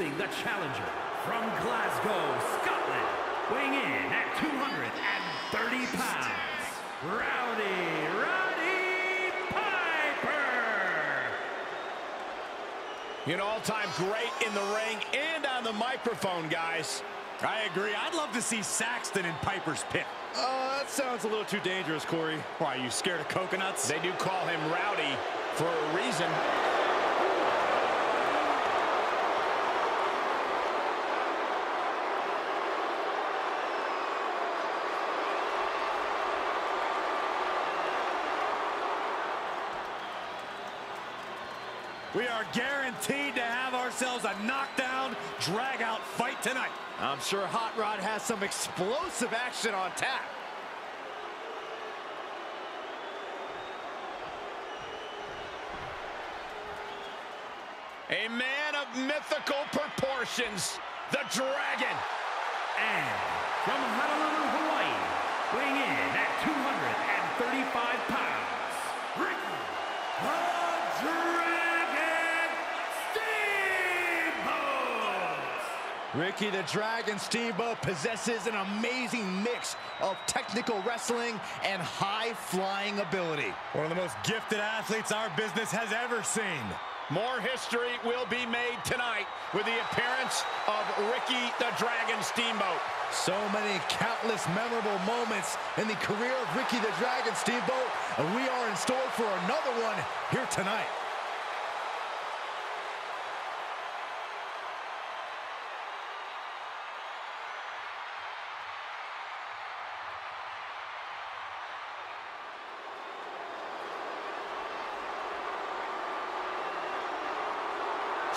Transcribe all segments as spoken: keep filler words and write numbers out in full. introducing the challenger from Glasgow, Scotland, weighing in at two hundred thirty pounds, Rowdy Roddy Piper. You know, all-time great in the ring and on the microphone, guys. I agree. I'd love to see Saxton in Piper's pit. Uh, that sounds a little too dangerous, Corey. Why, are you scared of coconuts? They do call him Rowdy for a reason. We are guaranteed to have ourselves a knockdown, drag-out fight tonight. I'm sure Hot Rod has some explosive action on tap. A man of mythical proportions, the Dragon. And from Honolulu, Hawaii, weighing in at two hundred thirty-five pounds, Ricky the Dragon. Ricky the Dragon Steamboat possesses an amazing mix of technical wrestling and high-flying ability. One of the most gifted athletes our business has ever seen. More history will be made tonight with the appearance of Ricky the Dragon Steamboat. So many countless memorable moments in the career of Ricky the Dragon Steamboat, and we are in store for another one here tonight.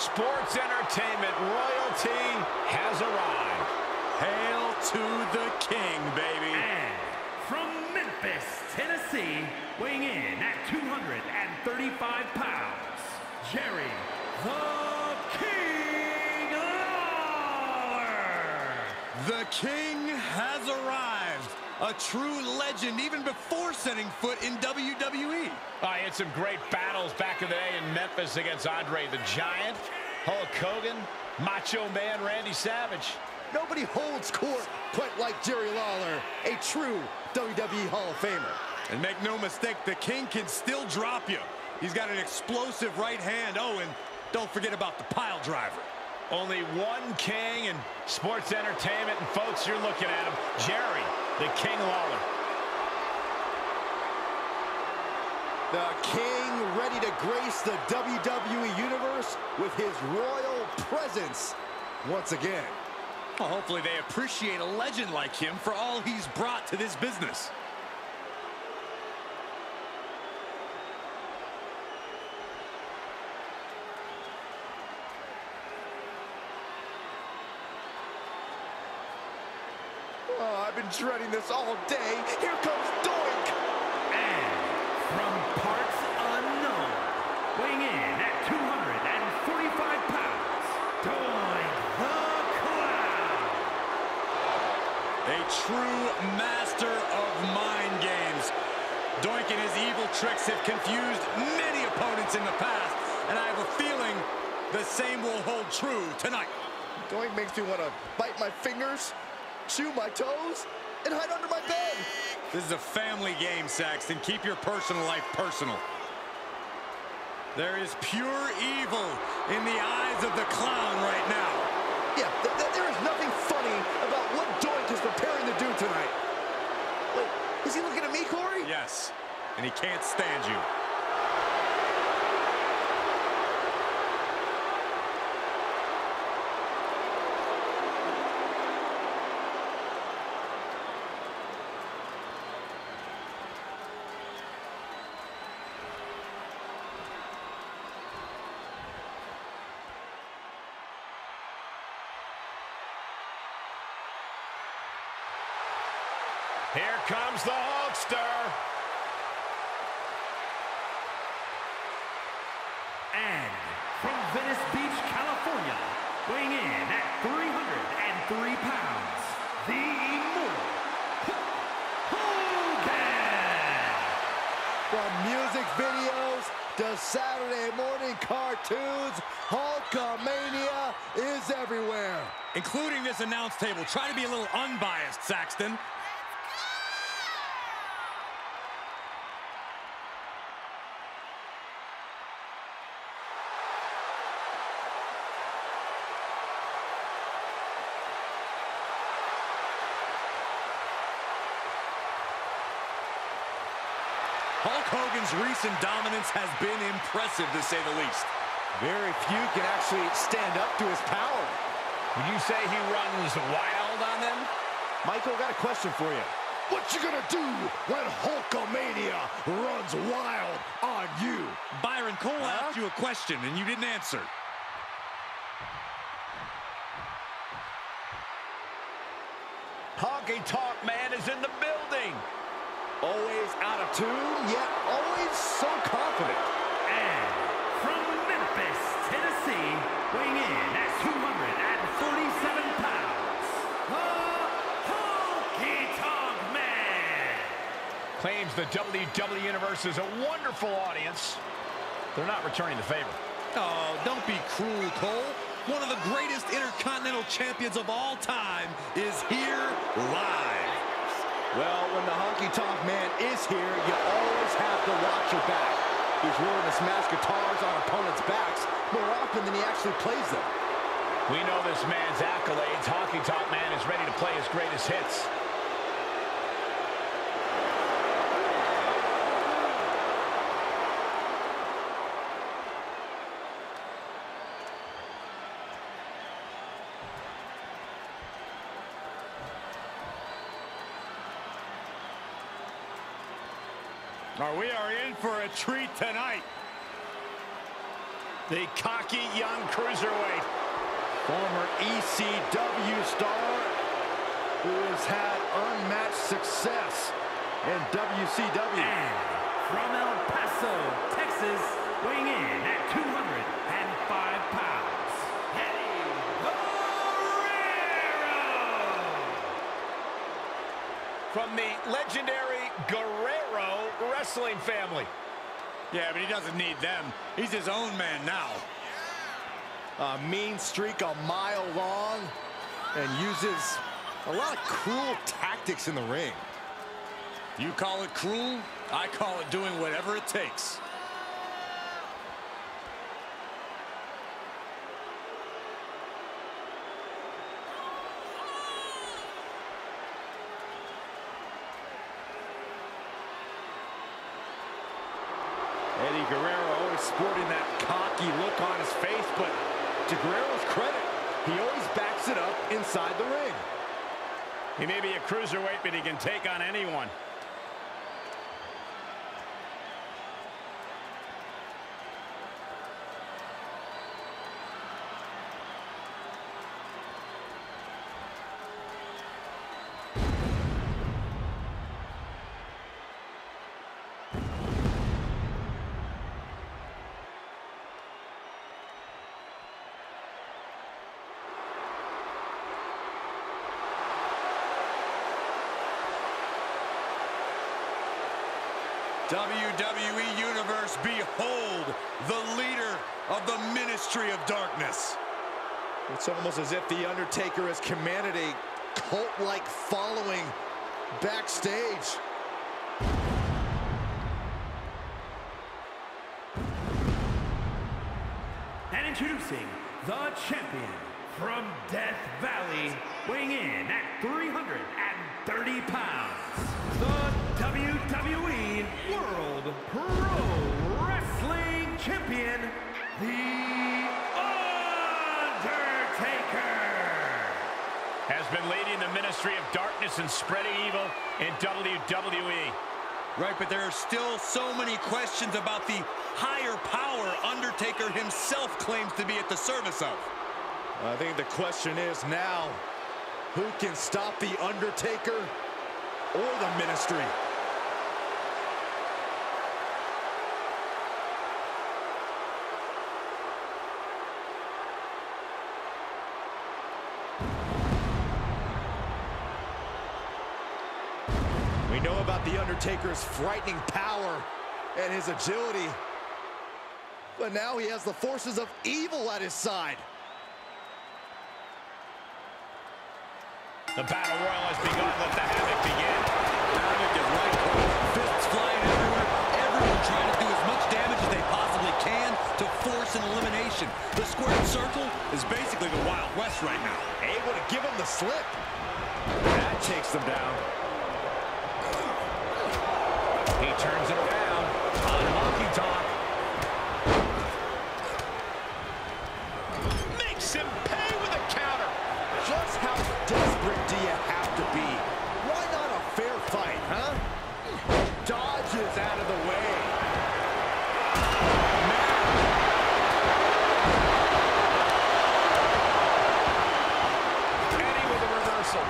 Sports entertainment royalty has arrived. Hail to the king, baby. And from Memphis, Tennessee, weighing in at two hundred thirty-five pounds, Jerry "The King" Lawler. The King has arrived. A true legend even before setting foot in W W E. I had some great battles back in the day in Memphis against Andre the Giant, Hulk Hogan, Macho Man Randy Savage. Nobody holds court quite like Jerry Lawler, a true W W E Hall of Famer. And make no mistake, the King can still drop you. He's got an explosive right hand. Oh, and don't forget about the pile driver. Only one king in sports entertainment, and folks, you're looking at him, Jerry "The King" Lawler. The King ready to grace the W W E Universe with his royal presence once again. Well, hopefully they appreciate a legend like him for all he's brought to this business. Oh, I've been dreading this all day. Here comes Doink. And from parts unknown, weighing in at two hundred forty-five pounds, Doink the Clown. A true master of mind games. Doink and his evil tricks have confused many opponents in the past, and I have a feeling the same will hold true tonight. Doink makes me want to bite my fingers, chew my toes, and hide under my bed. This is a family game, Saxton. Keep your personal life personal. There is pure evil in the eyes of the clown right now. Yeah, th th there is nothing funny about what Doink is preparing to do tonight. Wait, is he looking at me, Corey? Yes, and he can't stand you. Here comes the Hulkster. And from Venice Beach, California, weighing in at three hundred three pounds, the immortal Hogan. From music videos to Saturday morning cartoons, attitudes. Hulkamania is everywhere. Including this announce table. Try to be a little unbiased, Saxton. Hulk Hogan's recent dominance has been impressive, to say the least. Very few can actually stand up to his power. Would you say he runs wild on them? Michael, got a question for you. What you gonna do when Hulkamania runs wild on you? Byron Cole huh? asked you a question and you didn't answer. Honky Tonk Man is in the building. Always out of tune, yet always so confident. And from Memphis, Tennessee, weighing in at two hundred forty-seven pounds, the Honky Tonk Man. Claims the W W E Universe is a wonderful audience. They're not returning the favor. Oh, don't be cruel, Cole. One of the greatest intercontinental champions of all time is here live. Well, when the Honky Tonk Man is here, you always have to watch your back. He's willing to smash guitars on opponents' backs more often than he actually plays them. We know this man's accolades. Honky Tonk Man is ready to play his greatest hits. We are in for a treat tonight. The cocky young cruiserweight, former E C W star, who has had unmatched success in W C W. And from El Paso, Texas, weighing in at two hundred five pounds, Eddie Guerrero. From the legendary Guerrero wrestling family. Yeah, but he doesn't need them. He's his own man now. A mean streak a mile long and uses a lot of cruel tactics in the ring. You call it cruel, I call it doing whatever it takes. Eddie Guerrero always sporting that cocky look on his face, but to Guerrero's credit, he always backs it up inside the ring. He may be a cruiserweight, but he can take on anyone. W W E Universe, behold the leader of the Ministry of Darkness. It's almost as if The Undertaker has commanded a cult-like following backstage. And introducing the champion from Death Valley, weighing in at three hundred thirty pounds, the W W E World Pro Wrestling Champion, The Undertaker. Has been leading the Ministry of Darkness and spreading evil in W W E. Right, but there are still so many questions about the higher power Undertaker himself claims to be at the service of. I think the question is now, who can stop The Undertaker or the Ministry? We know about The Undertaker's frightening power and his agility. But now he has the forces of evil at his side. The battle royal has begun. Let the havoc begin. Havoc is right. Fists flying everywhere. Everyone trying to do as much damage as they possibly can to force an elimination. The squared circle is basically the Wild West right now. Able to give him the slip. That takes them down. He turns it down on Honky Tonk. Makes him pay with a counter. Just how desperate do you have to be? Why not a fair fight, huh? Dodges out of the way. Man. Eddie with a reversal.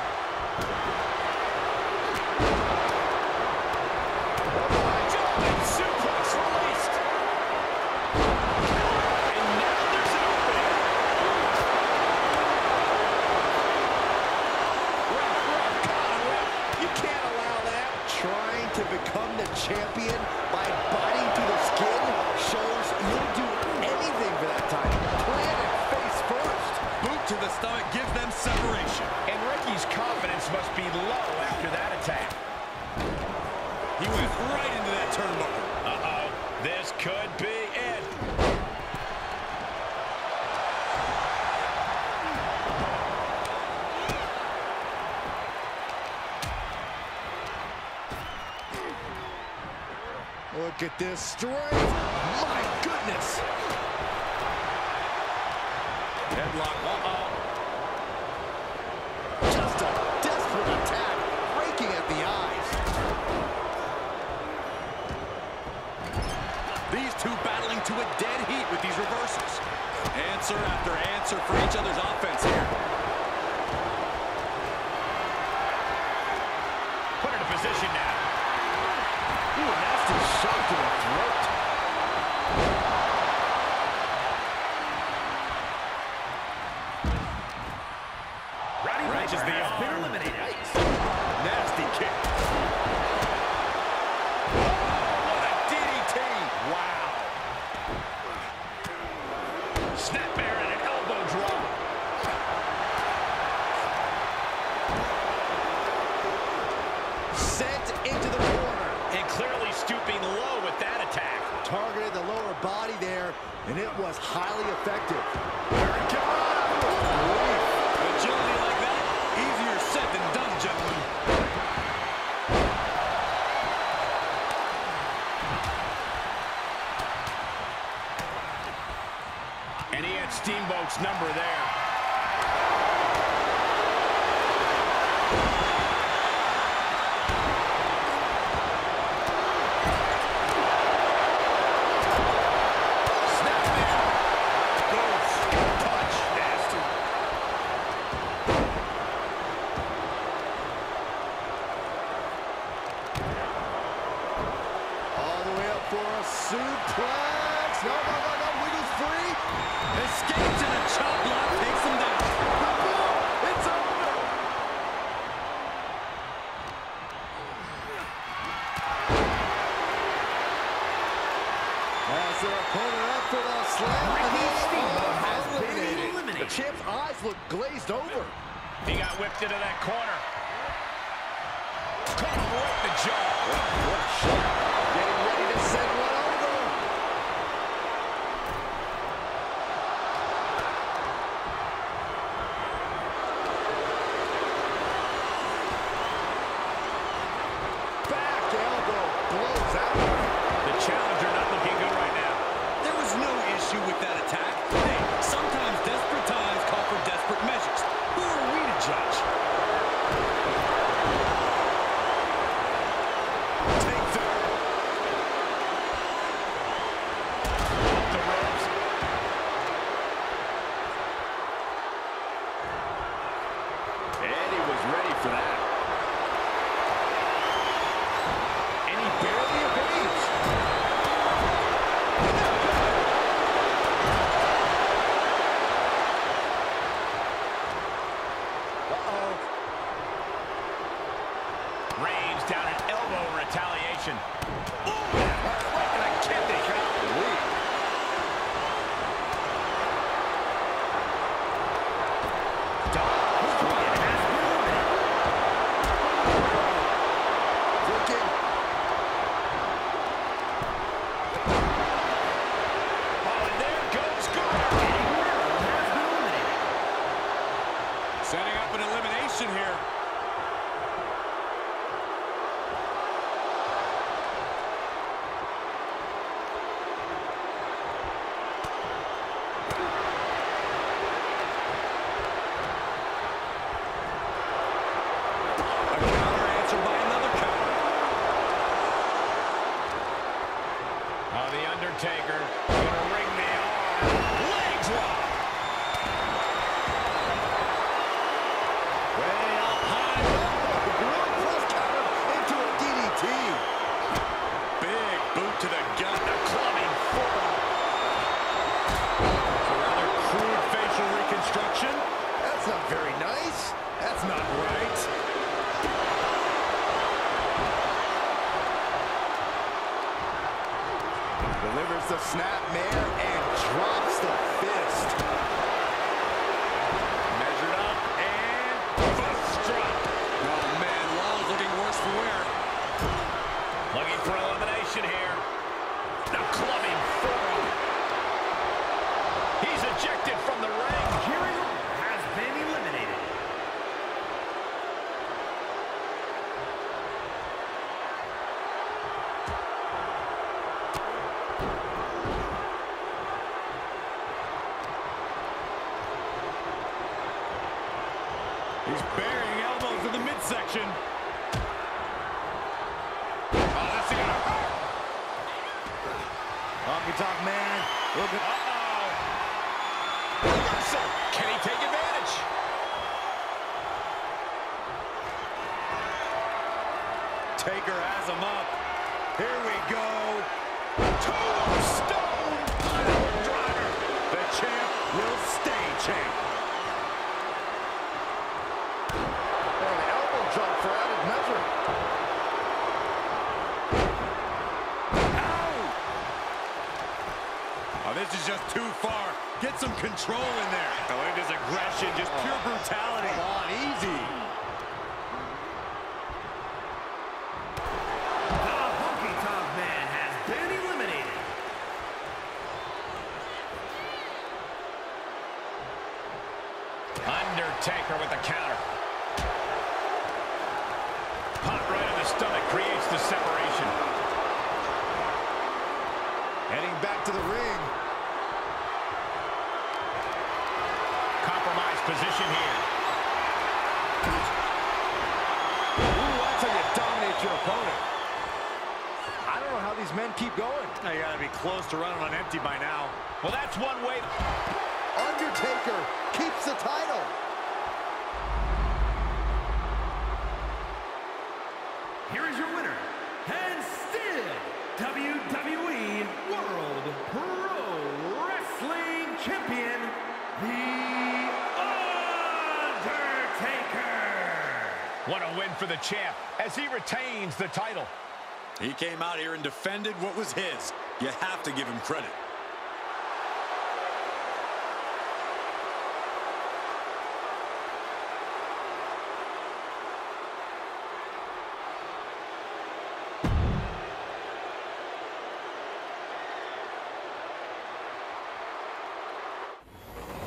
Champion by biting through the skin shows you'll do anything for that title. Planet face first. Boot to the stomach gives them separation. And Ricky's confidence must be low after that attack. He went right into that turnbuckle. Uh-oh. This could be it. Look at this strength. My goodness. Headlock. Uh-oh. Just a desperate attack, breaking at the eyes. These two battling to a dead heat with these reversals. Answer after answer for each other's offense here. Put it in position now. Ooh, nasty shot to the throat. Roddy punches the arm. Been eliminated. Nasty kick. Oh, what a D D T. Wow. Snapmare and an elbow drop. Sent into the corner. And clearly stooping low with that attack. Targeted the lower body there, and it was highly effective. Agility like that, easier said than done, gentlemen. And he had Steamboat's number there. Suplex. No, no, no, no. Wiggle free. Escapes and a chop block takes him down. It's over. As their opponent up for the slam. Ricky Steamboat has been eliminated. The champ's eyes look glazed over. He got whipped into that corner. Caught him right in the jaw. What a shot. Getting ready to send one over. Retaliation. Ooh, right in the kidney. submission here. Undertaker, gonna ring the arm, leg drop. Way up high, one plus counter into a D D T. Big boot to the gut, a clubbing forearm. That's a rather crude facial reconstruction. That's not very nice. That's not right. Delivers the snap mare and drops the fist. Measured up and fist drop. Oh man, Law's looking worse for wear. Looking for elimination here. The clubbing forearm. He's ejected from the ring. Jerry has been eliminated. He's burying elbows in the midsection. Oh, that's gonna hurt. Honky Tonk Man. Looking. Uh-oh. Reversal. Can he take advantage? Taker has him up. Here we go. Tombstone pile driver. The champ will stay champ. Jump for added measure. Ow! Oh, this is just too far. Get some control in there. Oh, it is aggression, just pure brutality. Come on, easy. The Honky Tonk Man has been eliminated. Undertaker with the counter. Pop right in the stomach creates the separation. Heading back to the ring. Compromised position here. Ooh, that's how you dominate your opponent. I don't know how these men keep going. Now you gotta be close to running on empty by now. Well, that's one way. Undertaker keeps the title. Here is your winner, and still W W E World Pro Wrestling Champion, The Undertaker. What a win for the champ as he retains the title. He came out here and defended what was his. You have to give him credit.